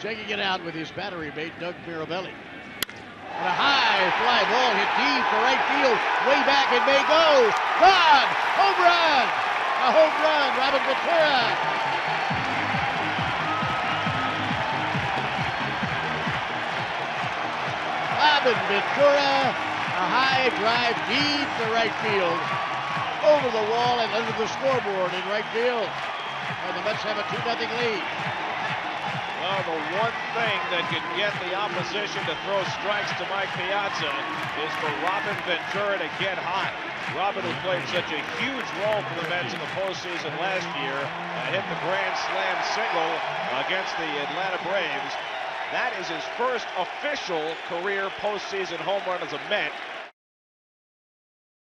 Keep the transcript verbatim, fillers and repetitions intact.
Checking it out with his battery mate, Doug Mirabelli. And a high fly ball hit deep for right field. Way back it may go. Run! Home run! A home run, Robin Ventura. Robin Ventura, a high drive deep to right field. Over the wall and under the scoreboard in right field. And the Mets have a two nothing lead. Well, the one thing that can get the opposition to throw strikes to Mike Piazza is for Robin Ventura to get hot. Robin, who played such a huge role for the Mets in the postseason last year, uh, hit the grand slam single against the Atlanta Braves. That is his first official career postseason home run as a Met.